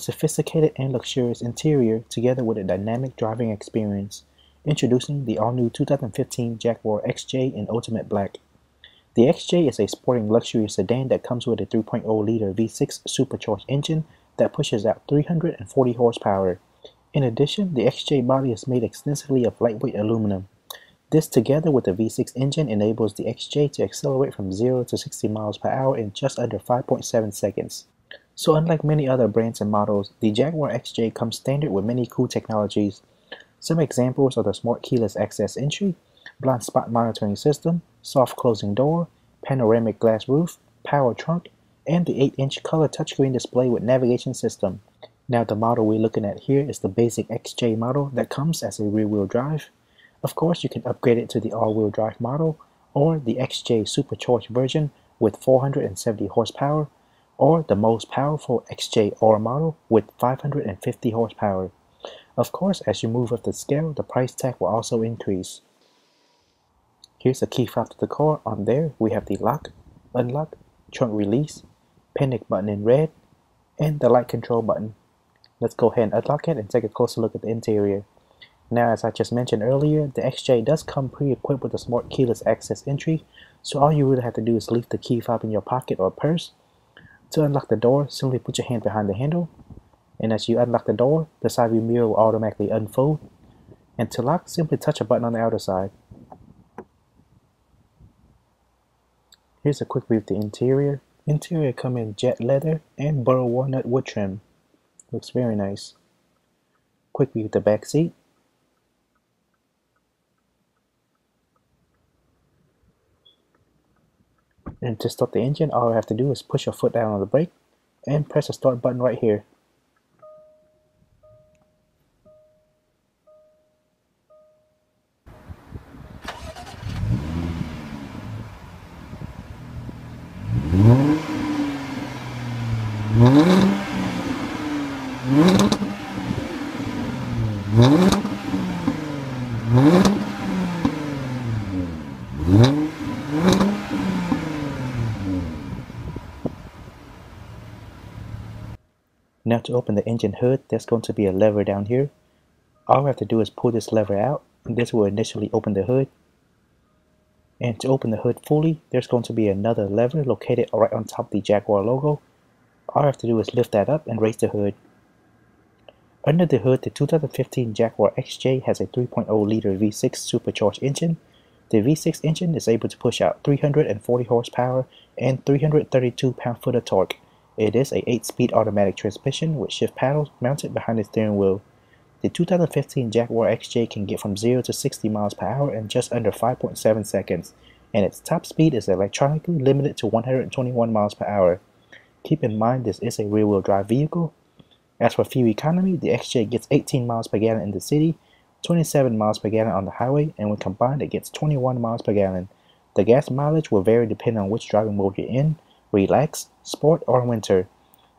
With sophisticated and luxurious interior together with a dynamic driving experience, introducing the all-new 2015 Jaguar XJ in Ultimate Black. The XJ is a sporting luxury sedan that comes with a 3.0-liter V6 supercharged engine that pushes out 340 horsepower. In addition, the XJ body is made extensively of lightweight aluminum. This, together with the V6 engine, enables the XJ to accelerate from 0 to 60 miles per hour in just under 5.7 seconds. So unlike many other brands and models, the Jaguar XJ comes standard with many cool technologies. Some examples are the smart keyless access entry, blind spot monitoring system, soft closing door, panoramic glass roof, power trunk, and the 8-inch color touchscreen display with navigation system. Now the model we're looking at here is the basic XJ model that comes as a rear-wheel drive. Of course, you can upgrade it to the all-wheel drive model, or the XJ supercharged version with 470 horsepower, or the most powerful XJR model with 550 horsepower. Of course, as you move up the scale, the price tag will also increase. Here's the key fob to the car. On there, we have the lock, unlock, trunk release, panic button in red, and the light control button. Let's go ahead and unlock it and take a closer look at the interior. Now, as I just mentioned earlier, the XJ does come pre-equipped with a smart keyless access entry, so all you really have to do is leave the key fob in your pocket or purse. To unlock the door, simply put your hand behind the handle, and as you unlock the door, the side view mirror will automatically unfold. And to lock, simply touch a button on the outer side. Here's a quick view of the interior. Interior come in jet leather and burl walnut wood trim. Looks very nice. Quick view of the back seat. And to start the engine, all I have to do is push your foot down on the brake and press the start button right here. Now to open the engine hood, there's going to be a lever down here. All I have to do is pull this lever out, and this will initially open the hood. And to open the hood fully, there's going to be another lever located right on top of the Jaguar logo. All I have to do is lift that up and raise the hood. Under the hood, the 2015 Jaguar XJ has a 3.0-liter V6 supercharged engine. The V6 engine is able to push out 340 horsepower and 332 pound-foot of torque. It is a 8-speed automatic transmission with shift paddles mounted behind the steering wheel. The 2015 Jaguar XJ can get from 0 to 60 miles per hour in just under 5.7 seconds, and its top speed is electronically limited to 121 miles per hour. Keep in mind this is a rear-wheel drive vehicle. As for fuel economy, the XJ gets 18 miles per gallon in the city, 27 miles per gallon on the highway, and when combined it gets 21 miles per gallon. The gas mileage will vary depending on which driving mode you're in, relax, sport, or winter.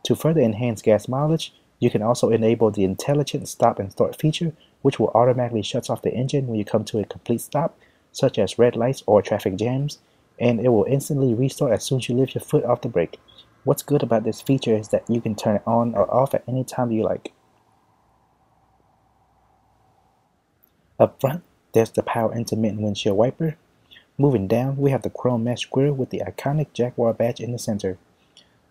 To further enhance gas mileage, you can also enable the intelligent stop and start feature, which will automatically shut off the engine when you come to a complete stop, such as red lights or traffic jams, and it will instantly restart as soon as you lift your foot off the brake. What's good about this feature is that you can turn it on or off at any time you like. Up front, there's the power intermittent windshield wiper. Moving down, we have the chrome mesh grille with the iconic Jaguar badge in the center.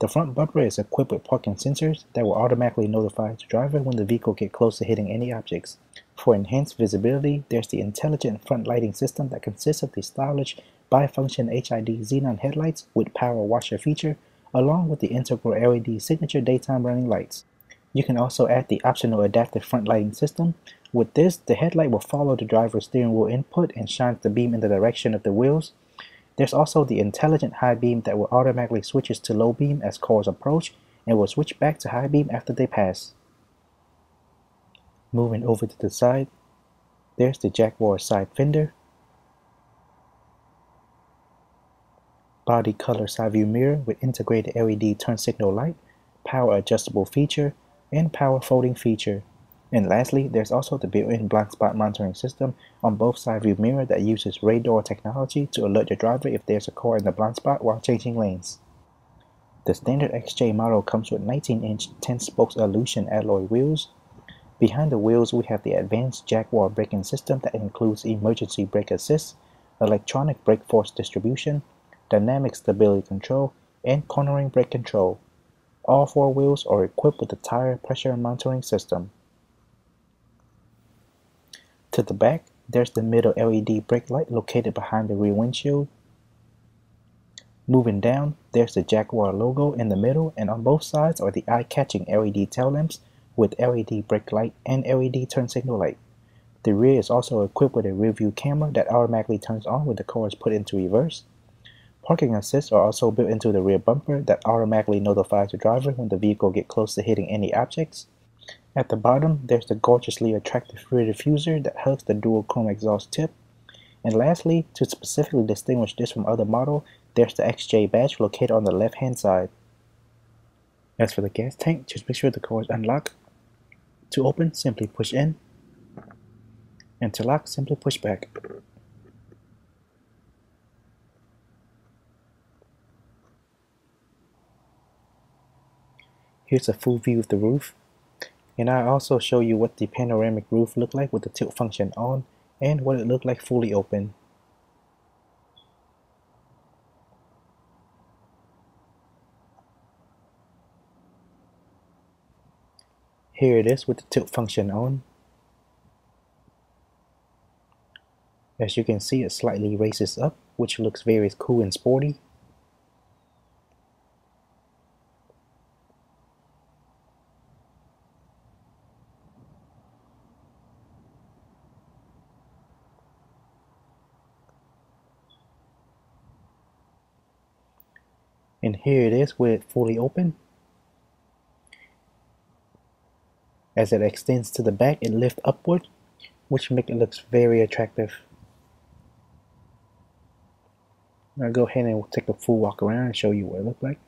The front bumper is equipped with parking sensors that will automatically notify the driver when the vehicle gets close to hitting any objects. For enhanced visibility, there's the intelligent front lighting system that consists of the stylish bi-function HID xenon headlights with power washer feature, along with the integral LED signature daytime running lights. You can also add the optional adaptive front lighting system. With this, the headlight will follow the driver's steering wheel input and shines the beam in the direction of the wheels. There's also the intelligent high beam that will automatically switches to low beam as cars approach and will switch back to high beam after they pass. Moving over to the side, there's the Jaguar side fender, body color side view mirror with integrated LED turn signal light, power adjustable feature, and power folding feature. And lastly, there's also the built-in blind spot monitoring system on both side view mirror that uses radar technology to alert the driver if there's a car in the blind spot while changing lanes. The standard XJ model comes with 19-inch 10-spoke Aleutian alloy wheels. Behind the wheels, we have the advanced Jaguar braking system that includes emergency brake assist, electronic brake force distribution, dynamic stability control, and cornering brake control. All four wheels are equipped with the tire pressure monitoring system. To the back, there's the middle LED brake light located behind the rear windshield. Moving down, there's the Jaguar logo in the middle, and on both sides are the eye-catching LED tail lamps with LED brake light and LED turn signal light. The rear is also equipped with a rear view camera that automatically turns on when the car is put into reverse. Parking assists are also built into the rear bumper that automatically notifies the driver when the vehicle gets close to hitting any objects. At the bottom, there's the gorgeously attractive rear diffuser that hugs the dual chrome exhaust tip. And lastly, to specifically distinguish this from other models, there's the XJ badge located on the left-hand side. As for the gas tank, just make sure the car is unlocked. To open, simply push in. And to lock, simply push back. Here's a full view of the roof, and I also show you what the panoramic roof looked like with the tilt function on and what it looked like fully open. Here it is with the tilt function on. As you can see, it slightly raises up, which looks very cool and sporty. And here it is with it fully open. As it extends to the back, it lifts upward, which makes it look very attractive. I'll go ahead and take a full walk around and show you what it looks like.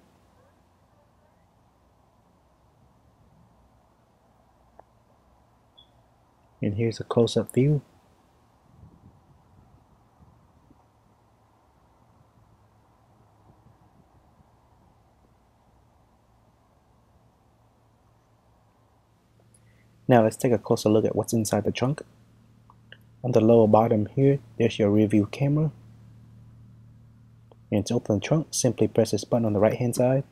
And here's a close-up view. Now let's take a closer look at what's inside the trunk. On the lower bottom here, there's your rear view camera. And to open the trunk, simply press this button on the right hand side.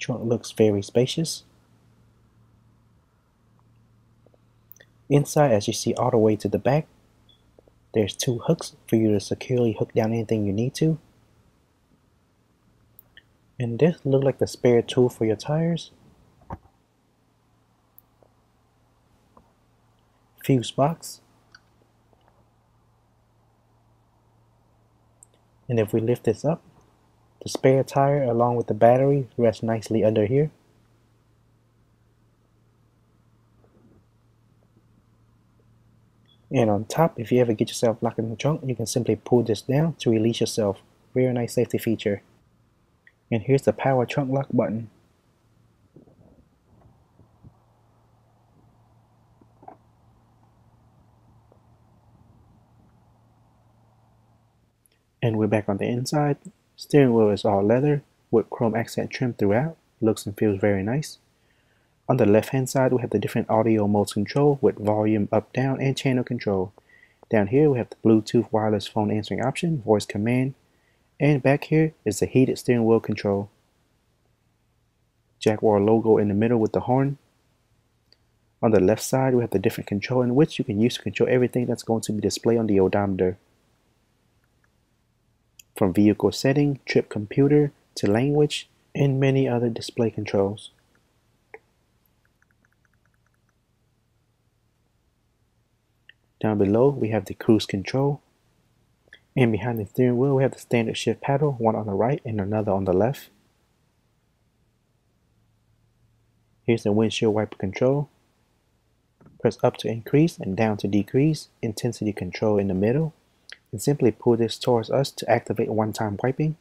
Trunk looks very spacious. Inside, as you see all the way to the back, there's two hooks for you to securely hook down anything you need to. And this looks like the spare tool for your tires. Fuse box. And if we lift this up, the spare tire along with the battery rests nicely under here. And on top, if you ever get yourself locked in the trunk, you can simply pull this down to release yourself. Very nice safety feature. And here's the power trunk lock button. And we're back on the inside. Steering wheel is all leather with chrome accent trim throughout. Looks and feels very nice. On the left hand side, we have the different audio modes control with volume up, down, and channel control. Down here we have the Bluetooth wireless phone answering option, voice command, and back here is the heated steering wheel control. Jaguar logo in the middle with the horn. On the left side, we have the different control in which you can use to control everything that's going to be displayed on the odometer. From vehicle setting, trip computer, to language, and many other display controls. Down below, we have the cruise control. And behind the steering wheel, we have the standard shift paddle, one on the right and another on the left. Here's the windshield wiper control. Press up to increase and down to decrease. Intensity control in the middle. And simply pull this towards us to activate one-time wiping,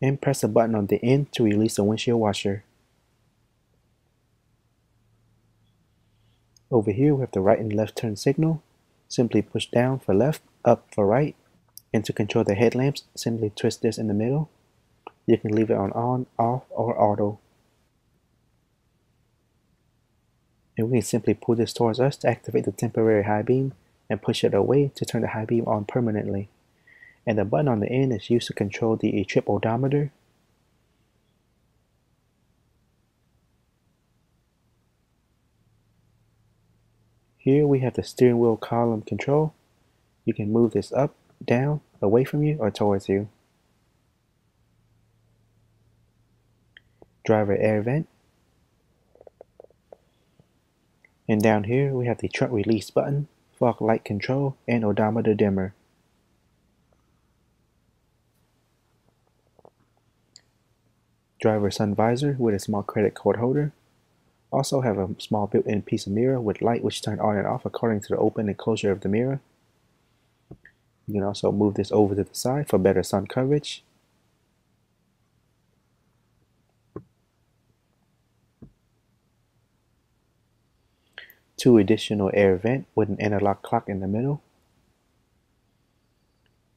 and press the button on the end to release the windshield washer. Over here we have the right and left turn signal. Simply push down for left, up for right, And to control the headlamps, simply twist this in the middle. You can leave it on, off, or auto. And we can simply pull this towards us to activate the temporary high beam and push it away to turn the high beam on permanently. And the button on the end is used to control the trip odometer. Here we have the steering wheel column control. You can move this up, down, away from you, or towards you. Driver air vent. And down here we have the trunk release button, fog light control, and odometer dimmer. Driver sun visor with a small credit card holder. Also have a small built-in piece of mirror with light which turn on and off according to the open and closure of the mirror. You can also move this over to the side for better sun coverage. Two additional air vent with an analog clock in the middle.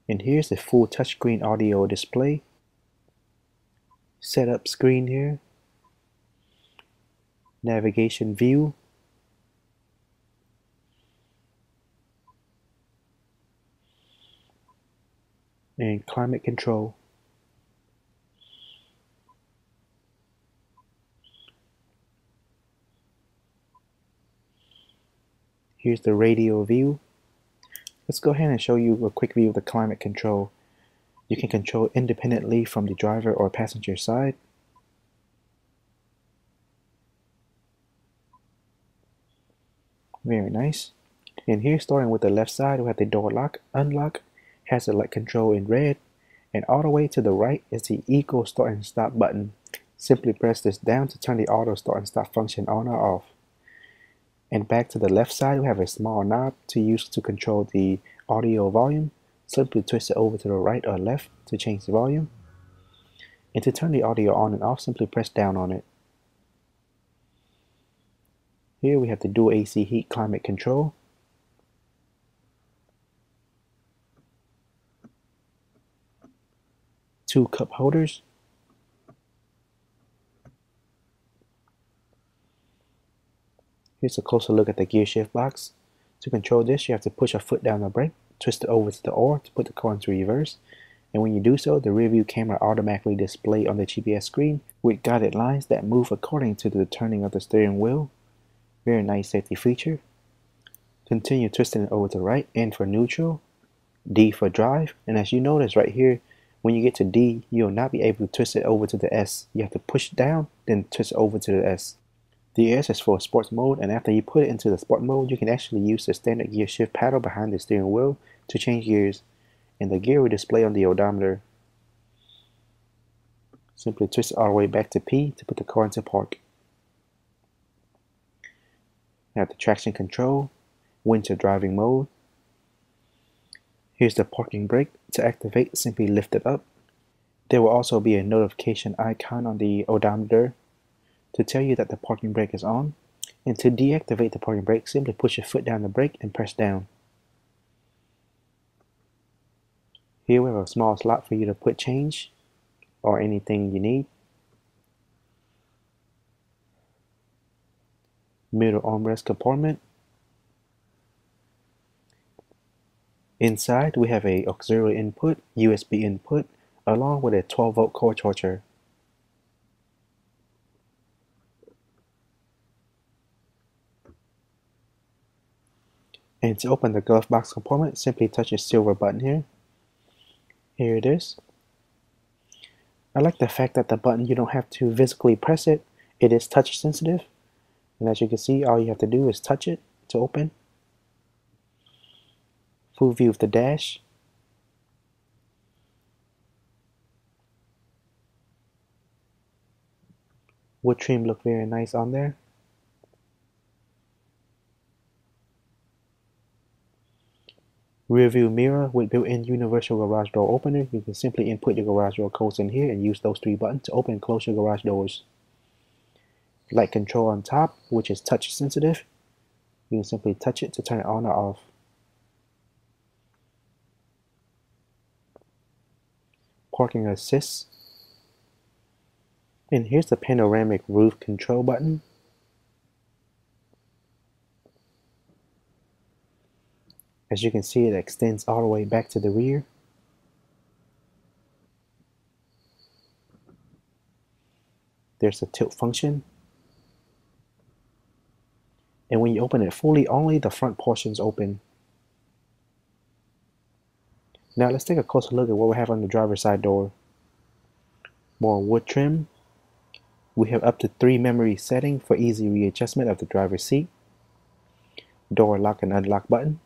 And here's the full touchscreen audio display. Setup screen here. Navigation view, and climate control. Here's the radio view. Let's go ahead and show you a quick view of the climate control. You can control independently from the driver or passenger side. Very nice. And here, starting with the left side, we have the door lock, unlock, hazard light control in red, and all the way to the right is the eco start and stop button. Simply press this down to turn the auto start and stop function on or off. And back to the left side, we have a small knob to use to control the audio volume. Simply twist it over to the right or left to change the volume. And to turn the audio on and off, simply press down on it. Here we have the dual AC heat climate control. Two cup holders. Here's a closer look at the gear shift box. To control this, you have to push a foot down the brake, twist it over to the OR to put the car into reverse. And when you do so, the rear view camera automatically displays on the GPS screen with guided lines that move according to the turning of the steering wheel. Very nice safety feature. Continue twisting it over to the right, N for neutral, D for drive, and as you notice right here, when you get to D, you'll not be able to twist it over to the S. You have to push down, then twist it over to the S. The S is for sports mode, and after you put it into the sport mode, you can actually use the standard gear shift paddle behind the steering wheel to change gears, and the gear will display on the odometer. Simply twist it all the way back to P to put the car into park. Now the traction control, winter driving mode. Here's the parking brake. To activate, simply lift it up. There will also be a notification icon on the odometer to tell you that the parking brake is on. And to deactivate the parking brake, simply push your foot down the brake and press down. Here we have a small slot for you to put change or anything you need. Middle armrest compartment. Inside we have a auxiliary input, USB input, along with a 12-volt car charger. And to open the glove box compartment, simply touch the silver button here. Here it is. I like the fact that the button, you don't have to physically press it. It is touch sensitive. And as you can see, all you have to do is touch it to open. Full view of the dash. Wood trim look very nice on there. Rear view mirror with built-in universal garage door opener. You can simply input your garage door codes in here and use those three buttons to open and close your garage doors. Light control on top, which is touch sensitive. You can simply touch it to turn it on or off. parking assist. And here's the panoramic roof control button. As you can see, it extends all the way back to the rear. There's a tilt function. And when you open it fully, only the front portion's open. Now let's take a closer look at what we have on the driver's side door. More wood trim. We have up to 3 memory settings for easy readjustment of the driver's seat. Door lock and unlock button.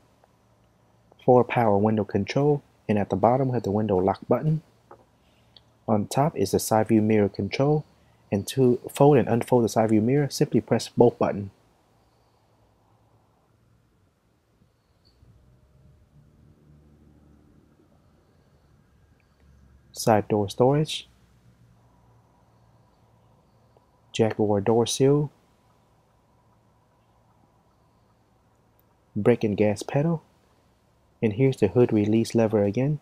4 power window control, and at the bottom we have the window lock button. On top is the side view mirror control, and to fold and unfold the side view mirror, simply press both buttons. Side door storage, Jaguar door seal, brake and gas pedal, and here's the hood release lever again.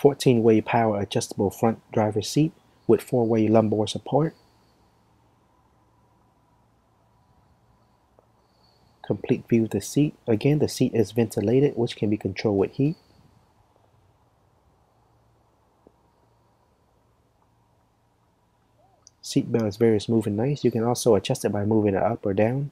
14-way power adjustable front driver's seat with 4-way lumbar support. Complete view of the seat. Again, the seat is ventilated, which can be controlled with heat. Seat belt is very smooth and nice. You can also adjust it by moving it up or down.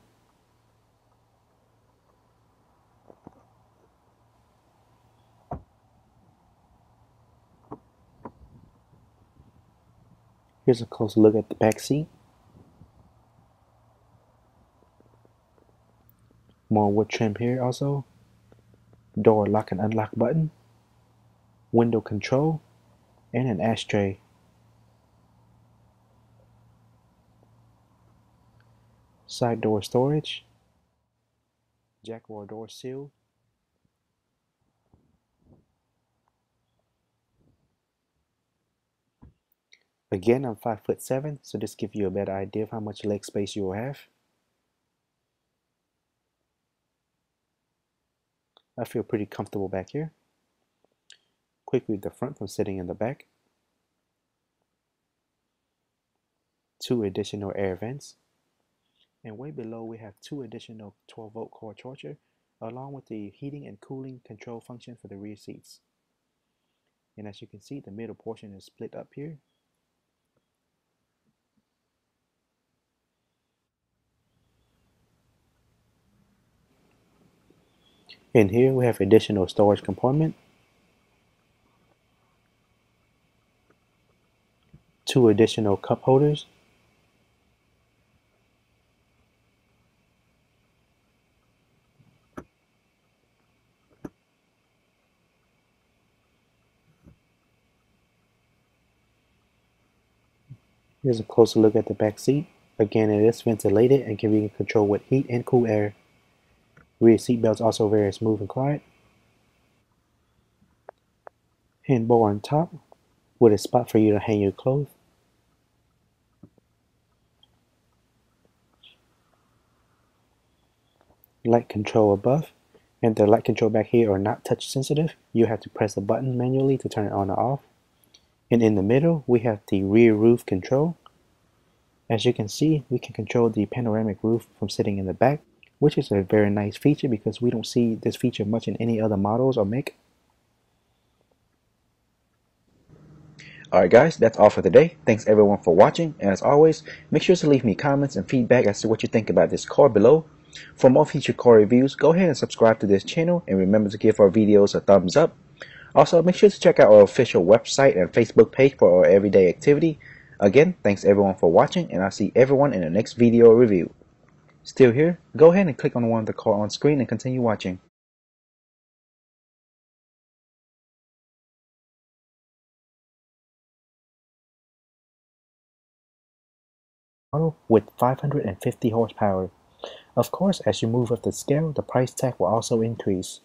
Here's a close look at the back seat. More wood trim here also. Door lock and unlock button. Window control. And an ashtray. Side door storage, Jaguar door seal, again I'm 5'7", so this gives you a better idea of how much leg space you will have. I feel pretty comfortable back here. Quick view of the front from sitting in the back. 2 additional air vents. And way below we have 2 additional 12-volt cord charger along with the heating and cooling control function for the rear seats. And as you can see, the middle portion is split up here. And here we have additional storage compartment. 2 additional cup holders. Here's a closer look at the back seat. Again, it is ventilated and can be controlled with heat and cool air. Rear seat belts also very smooth and quiet. Hand bar on top with a spot for you to hang your clothes. Light control above, and the light control back here are not touch sensitive. You have to press the button manually to turn it on or off. And in the middle, we have the rear roof control. As you can see, we can control the panoramic roof from sitting in the back, which is a very nice feature because we don't see this feature much in any other models or make. Alright guys, that's all for today. Thanks everyone for watching, and as always, make sure to leave me comments and feedback as to what you think about this car below. For more featured car reviews, go ahead and subscribe to this channel, and remember to give our videos a thumbs up. Also, make sure to check out our official website and Facebook page for our everyday activity. Again, thanks everyone for watching, and I'll see everyone in the next video review. Still here? Go ahead and click on one of the cars on screen and continue watching. With 550 horsepower. Of course, as you move up the scale, the price tag will also increase.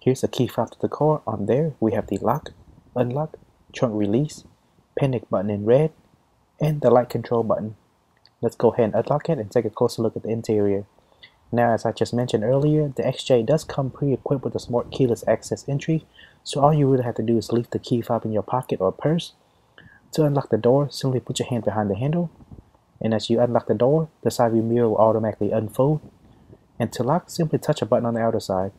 Here's the key fob to the car. On there, we have the lock, unlock, trunk release, panic button in red, and the light control button. Let's go ahead and unlock it and take a closer look at the interior. Now, as I just mentioned earlier, the XJ does come pre-equipped with a smart keyless access entry, so all you really have to do is leave the key fob in your pocket or purse. To unlock the door, simply put your hand behind the handle, and as you unlock the door, the side view mirror will automatically unfold. And to lock, simply touch a button on the outer side.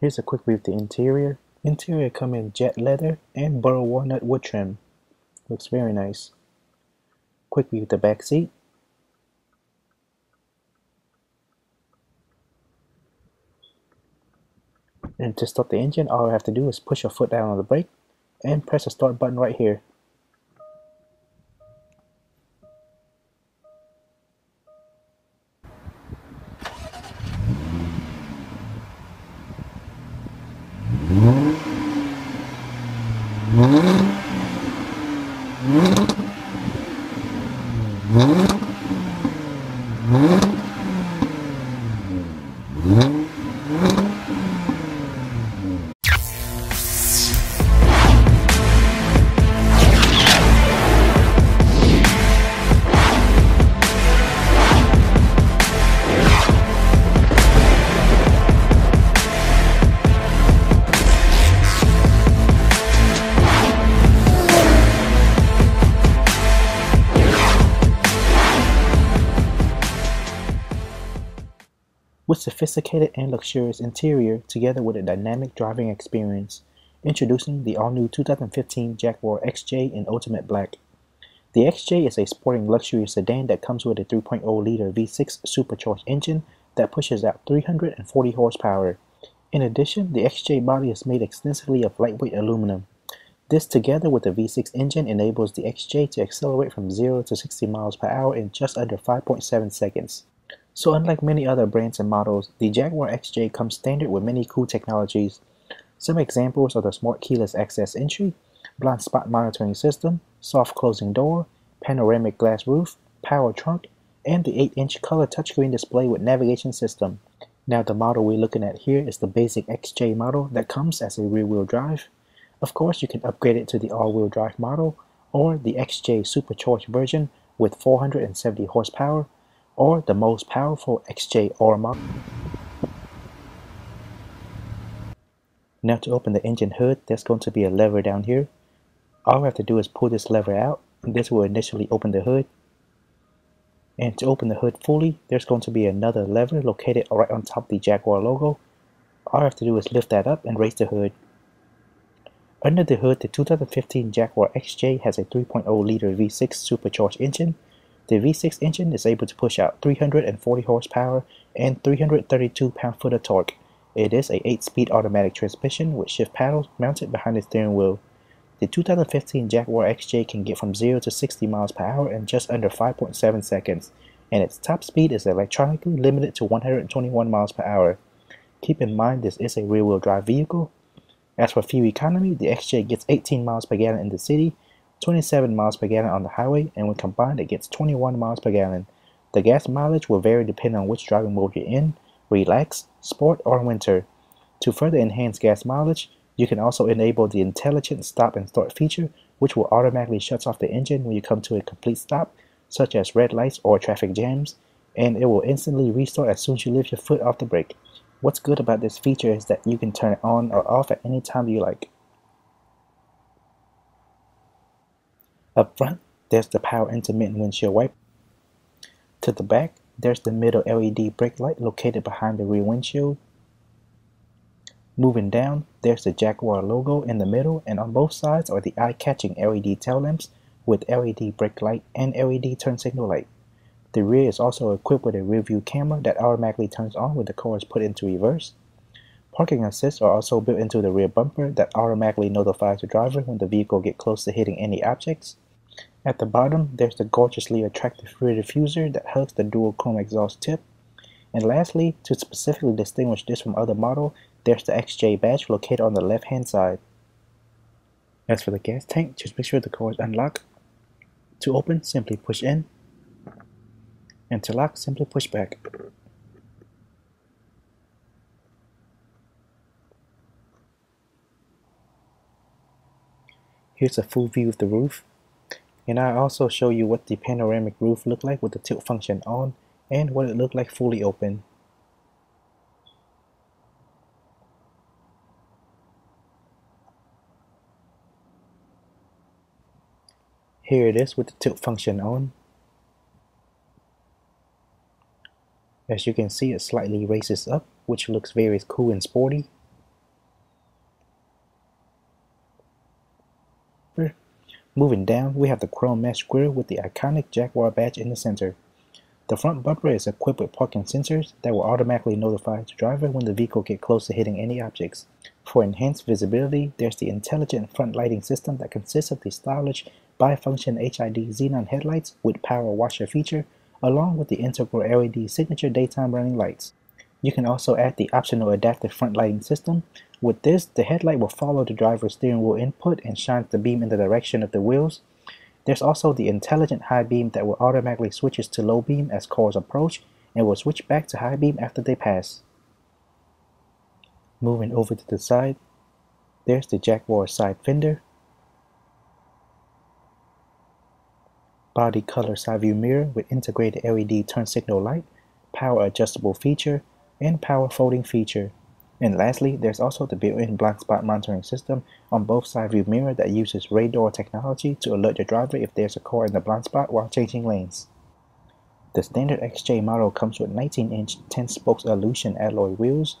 Here's a quick view of the interior. Interior come in jet leather and burl walnut wood trim. Looks very nice. Quick view of the back seat. And to start the engine, all I have to do is push your foot down on the brake and press the start button right here. With sophisticated and luxurious interior together with a dynamic driving experience, introducing the all-new 2015 Jaguar XJ in Ultimate Black. The XJ is a sporting luxury sedan that comes with a 3.0-liter V6 supercharged engine that pushes out 340 horsepower. In addition, the XJ body is made extensively of lightweight aluminum. This together with the V6 engine enables the XJ to accelerate from 0 to 60 miles per hour in just under 5.7 seconds. So unlike many other brands and models, the Jaguar XJ comes standard with many cool technologies. Some examples are the smart keyless access entry, blind spot monitoring system, soft closing door, panoramic glass roof, power trunk, and the 8-inch color touchscreen display with navigation system. Now the model we're looking at here is the basic XJ model that comes as a rear-wheel drive. Of course, you can upgrade it to the all-wheel drive model or the XJ supercharged version with 470 horsepower. Or the most powerful XJ-R model. Now to open the engine hood, there's going to be a lever down here. All we have to do is pull this lever out, and this will initially open the hood. And to open the hood fully, there's going to be another lever located right on top of the Jaguar logo. All I have to do is lift that up and raise the hood. Under the hood, the 2015 Jaguar XJ has a 3.0-liter V6 supercharged engine. The V6 engine is able to push out 340 horsepower and 332 pound-foot of torque. It is a 8-speed automatic transmission with shift paddles mounted behind the steering wheel. The 2015 Jaguar XJ can get from 0 to 60 miles per hour in just under 5.7 seconds, and its top speed is electronically limited to 121 miles per hour. Keep in mind this is a rear-wheel drive vehicle. As for fuel economy, the XJ gets 18 miles per gallon in the city, 27 miles per gallon on the highway, and when combined it gets 21 miles per gallon. The gas mileage will vary depending on which driving mode you're in, relax, sport, or winter. To further enhance gas mileage, you can also enable the intelligent stop and start feature, which will automatically shut off the engine when you come to a complete stop, such as red lights or traffic jams, and it will instantly restart as soon as you lift your foot off the brake. What's good about this feature is that you can turn it on or off at any time you like. Up front, there's the power intermittent windshield wiper. To the back, there's the middle LED brake light located behind the rear windshield. Moving down, there's the Jaguar logo in the middle, and on both sides are the eye-catching LED tail lamps with LED brake light and LED turn signal light. The rear is also equipped with a rear view camera that automatically turns on when the car is put into reverse. Parking assists are also built into the rear bumper that automatically notifies the driver when the vehicle gets close to hitting any objects. At the bottom, there's the gorgeously attractive rear diffuser that hugs the dual chrome exhaust tip. And lastly, to specifically distinguish this from other model, there's the XJ badge located on the left-hand side. As for the gas tank, just make sure the car is unlocked. To open, simply push in. And to lock, simply push back. Here's a full view of the roof. And I also show you what the panoramic roof looked like with the tilt function on and what it looked like fully open. Here it is with the tilt function on. As you can see, it slightly raises up, which looks very cool and sporty. Moving down, we have the chrome mesh grille with the iconic Jaguar badge in the center. The front bumper is equipped with parking sensors that will automatically notify the driver when the vehicle gets close to hitting any objects. For enhanced visibility, there's the intelligent front lighting system that consists of the stylish bi-function HID xenon headlights with power washer feature, along with the integral LED signature daytime running lights. You can also add the optional adaptive front lighting system. With this, the headlight will follow the driver's steering wheel input and shines the beam in the direction of the wheels. There's also the intelligent high beam that will automatically switches to low beam as cars approach and will switch back to high beam after they pass. Moving over to the side, there's the Jaguar side fender, body color side view mirror with integrated LED turn signal light, power adjustable feature, and power folding feature. And lastly, there's also the built-in blind spot monitoring system on both side view mirror that uses radar technology to alert the driver if there's a car in the blind spot while changing lanes. The standard XJ model comes with 19-inch 10-spokes Aleutian alloy wheels.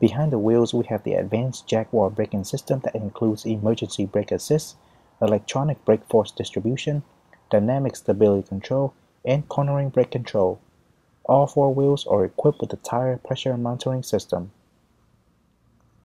Behind the wheels, we have the advanced Jaguar braking system that includes emergency brake assist, electronic brake force distribution, dynamic stability control, and cornering brake control. All four wheels are equipped with the tire pressure monitoring system.